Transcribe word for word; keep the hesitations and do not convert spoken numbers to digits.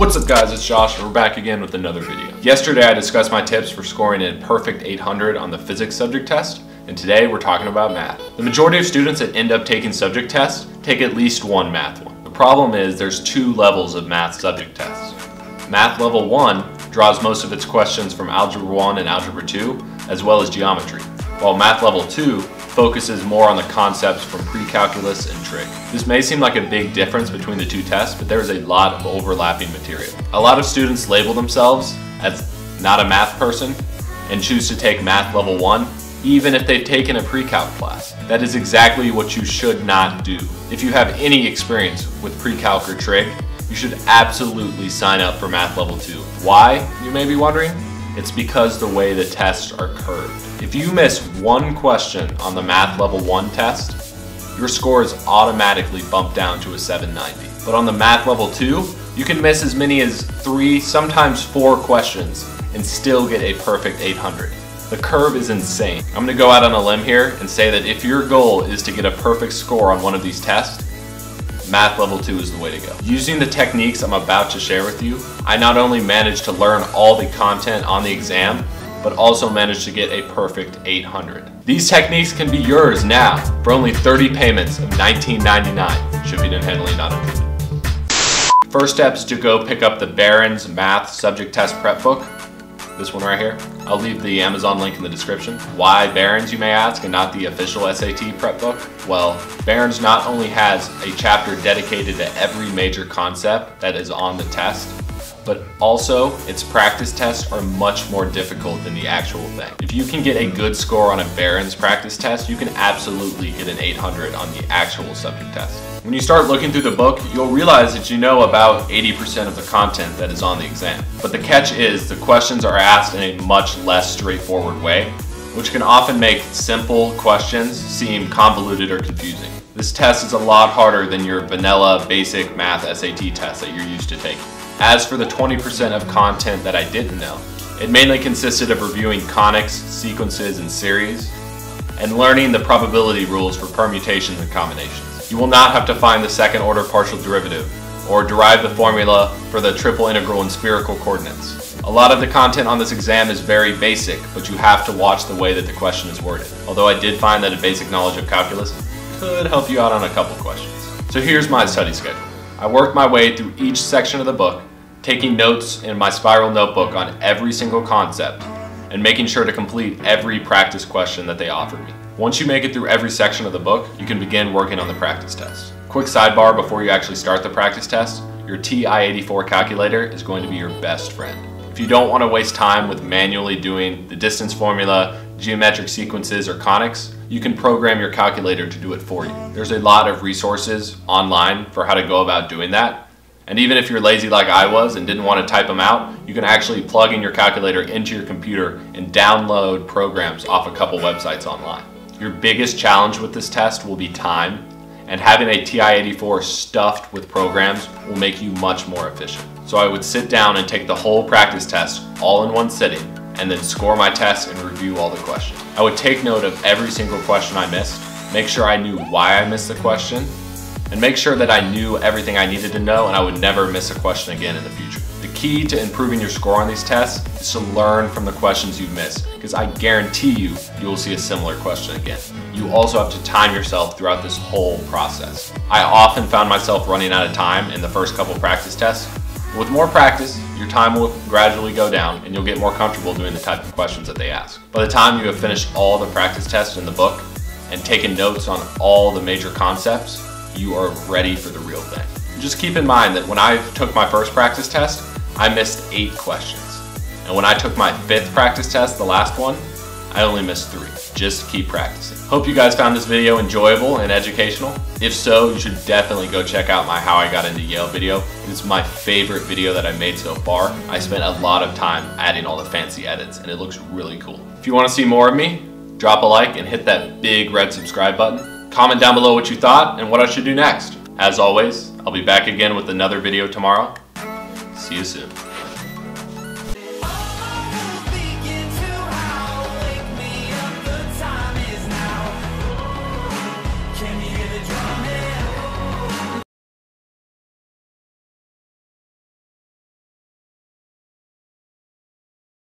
What's up guys, it's Josh and we're back again with another video. Yesterday I discussed my tips for scoring a perfect eight hundred on the physics subject test, and today we're talking about math. The majority of students that end up taking subject tests take at least one math one. The problem is there's two levels of math subject tests. Math Level one draws most of its questions from Algebra one and Algebra two, as well as geometry, while Math Level two focuses more on the concepts from pre-calculus and trig. This may seem like a big difference between the two tests, but there is a lot of overlapping material. A lot of students label themselves as not a math person and choose to take Math Level one, even if they've taken a pre-calc class. That is exactly what you should not do. If you have any experience with pre-calc or trig, you should absolutely sign up for Math Level two. Why, you may be wondering? It's because the way the tests are curved. If you miss one question on the Math Level one test, your score is automatically bumped down to a seven ninety. But on the Math Level two, you can miss as many as three, sometimes four questions and still get a perfect eight hundred. The curve is insane. I'm gonna go out on a limb here and say that if your goal is to get a perfect score on one of these tests, Math Level two is the way to go. Using the techniques I'm about to share with you, I not only managed to learn all the content on the exam, but also managed to get a perfect eight hundred. These techniques can be yours now for only thirty payments of nineteen ninety-nine. Shipping and handling not included. First step is to go pick up the Barron's Math Subject Test Prep Book. This one right here. I'll leave the Amazon link in the description. Why Barron's, you may ask, and not the official S A T prep book? Well, Barron's not only has a chapter dedicated to every major concept that is on the test, but also its practice tests are much more difficult than the actual thing. If you can get a good score on a Barron's practice test, you can absolutely get an eight hundred on the actual subject test. When you start looking through the book, you'll realize that you know about eighty percent of the content that is on the exam. But the catch is the questions are asked in a much less straightforward way, which can often make simple questions seem convoluted or confusing. This test is a lot harder than your vanilla basic math S A T test that you're used to taking. As for the twenty percent of content that I didn't know, it mainly consisted of reviewing conics, sequences, and series, and learning the probability rules for permutations and combinations. You will not have to find the second order partial derivative or derive the formula for the triple integral in spherical coordinates. A lot of the content on this exam is very basic, but you have to watch the way that the question is worded. Although I did find that a basic knowledge of calculus could help you out on a couple questions. So here's my study schedule. I worked my way through each section of the book, taking notes in my spiral notebook on every single concept and making sure to complete every practice question that they offered me. Once you make it through every section of the book, you can begin working on the practice test. Quick sidebar before you actually start the practice test, your T I eighty-four calculator is going to be your best friend. If you don't want to waste time with manually doing the distance formula, geometric sequences, or conics, you can program your calculator to do it for you. There's a lot of resources online for how to go about doing that. And even if you're lazy like I was and didn't want to type them out, you can actually plug in your calculator into your computer and download programs off a couple websites online. Your biggest challenge with this test will be time, and having a T I eighty-four stuffed with programs will make you much more efficient. So I would sit down and take the whole practice test all in one sitting, and then score my test and review all the questions. I would take note of every single question I missed, make sure I knew why I missed the question, and make sure that I knew everything I needed to know and I would never miss a question again in the future. The key to improving your score on these tests is to learn from the questions you miss, because I guarantee you, you will see a similar question again. You also have to time yourself throughout this whole process. I often found myself running out of time in the first couple practice tests. With more practice, your time will gradually go down and you'll get more comfortable doing the type of questions that they ask. By the time you have finished all the practice tests in the book and taken notes on all the major concepts, you are ready for the real thing. Just keep in mind that when I took my first practice test, I missed eight questions. And when I took my fifth practice test, the last one, I only missed three. Just keep practicing. Hope you guys found this video enjoyable and educational. If so, you should definitely go check out my How I Got Into Yale video. It's my favorite video that I made so far. I spent a lot of time adding all the fancy edits and it looks really cool. If you want to see more of me, drop a like and hit that big red subscribe button. Comment down below what you thought and what I should do next. As always, I'll be back again with another video tomorrow. See you soon. Can you hear the drumming?